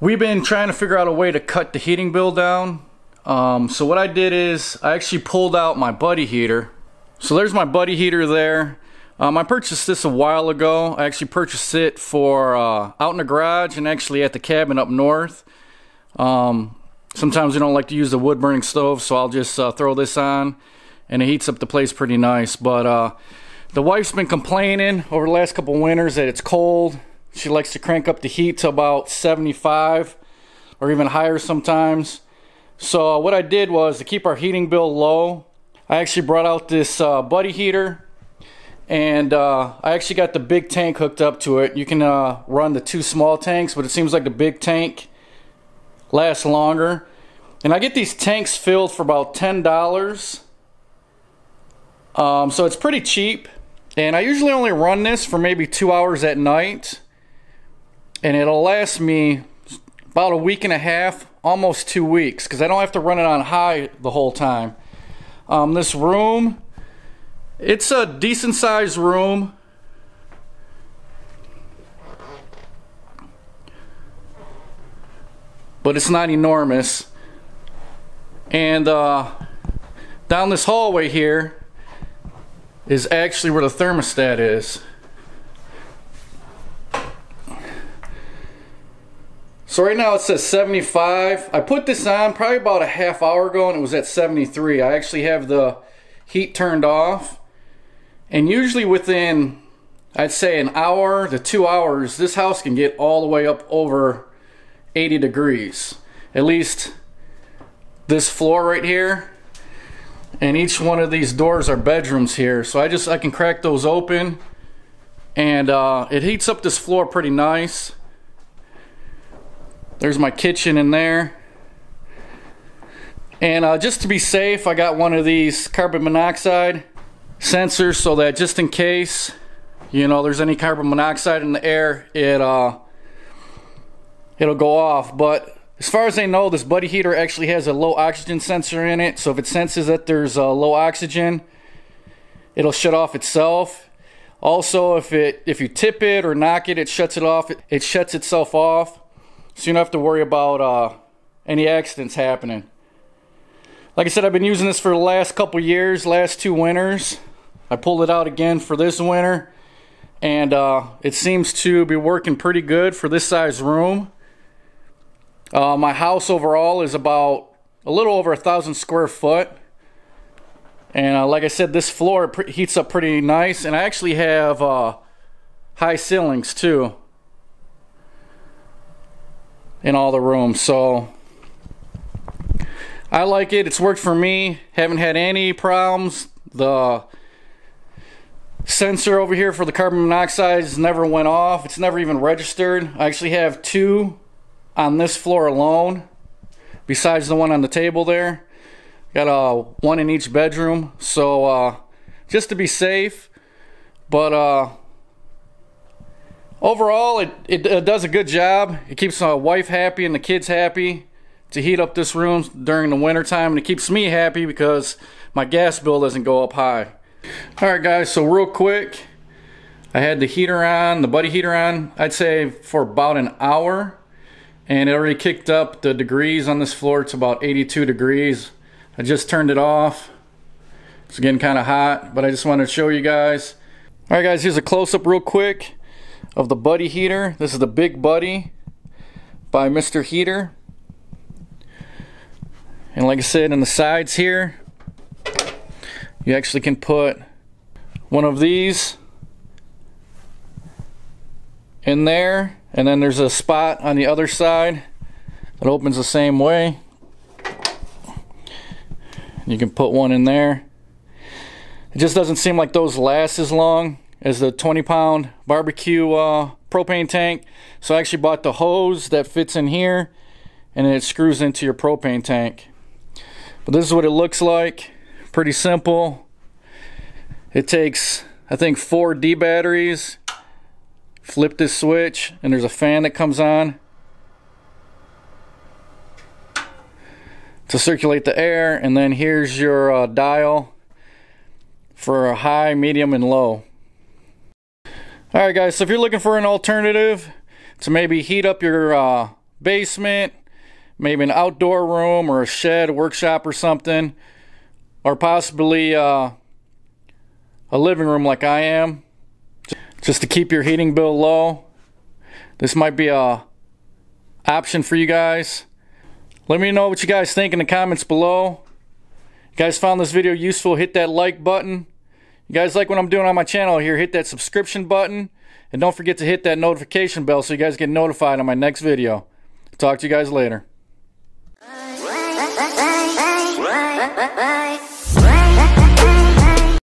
We've been trying to figure out a way to cut the heating bill down. So what I did is I actually pulled out my buddy heater. So there's my buddy heater there. I purchased this a while ago. I actually purchased it for out in the garage and actually at the cabin up north. Sometimes we don't like to use the wood burning stove, so I'll just throw this on and it heats up the place pretty nice. But the wife's been complaining over the last couple winters that it's cold. She likes to crank up the heat to about 75 or even higher sometimes. So what I did was, to keep our heating bill low, I actually brought out this buddy heater, and I actually got the big tank hooked up to it. You can run the two small tanks, but it seems like the big tank lasts longer. And I get these tanks filled for about $10. So it's pretty cheap, and I usually only run this for maybe 2 hours at night, and it'll last me about a week and a half, almost 2 weeks, because I don't have to run it on high the whole time. This room, it's a decent sized room. But it's not enormous. And down this hallway here is actually where the thermostat is. So right now it says 75. I put this on probably about a half hour ago and it was at 73. I actually have the heat turned off. And usually within, I'd say, an hour to 2 hours, this house can get all the way up over 80 degrees. At least this floor right here. And each one of these doors are bedrooms here. So I can crack those open. And it heats up this floor pretty nice. There's my kitchen in there. And just to be safe, I got one of these carbon monoxide sensors, so that just in case, you know, there's any carbon monoxide in the air, it'll go off. But as far as I know, this buddy heater actually has a low oxygen sensor in it, so if it senses that there's low oxygen, it'll shut off itself. Also, if you tip it or knock it, it shuts it off. It shuts itself off. So you don't have to worry about any accidents happening. Like I said, I've been using this for the last couple years, last two winters. I pulled it out again for this winter. And it seems to be working pretty good for this size room. My house overall is about a little over 1,000 square foot. And like I said, this floor heats up pretty nice. And I actually have high ceilings too, in all the rooms. So I like it. It's worked for me. Haven't had any problems. The sensor over here for the carbon monoxide never went off. It's never even registered. I actually have two on this floor alone, besides the one on the table there. Got one in each bedroom. So just to be safe. But overall, it does a good job. It keeps my wife happy and the kids happy to heat up this room during the winter time, and it keeps me happy because my gas bill doesn't go up high. All right, guys, so real quick, I had the heater on, the buddy heater on, I'd say for about an hour, and it already kicked up the degrees on this floor to about 82 degrees. I just turned it off. It's getting kind of hot, but I just wanted to show you guys. All right, guys, here's a close-up real quick of the buddy heater. This is the Big Buddy by Mr. Heater. And like I said, in the sides here, you actually can put one of these in there, and then there's a spot on the other side that opens the same way. You can put one in there. It just doesn't seem like those last as long as the 20-pound barbecue propane tank. So I actually bought the hose that fits in here, and it screws into your propane tank. But this is what it looks like. Pretty simple. It takes, I think, 4 D batteries. Flip this switch, and there's a fan that comes on to circulate the air, and then here's your dial for a high, medium, and low. All right, guys, so if you're looking for an alternative to maybe heat up your basement, maybe an outdoor room or a shed, a workshop or something, or possibly a living room like I am, just to keep your heating bill low. This might be a option for you guys. Let me know what you guys think in the comments below. You guys found this video useful, hit that like button. You guys like what I'm doing on my channel here, hit that subscription button, and don't forget to hit that notification bell so you guys get notified on my next video. Talk to you guys later.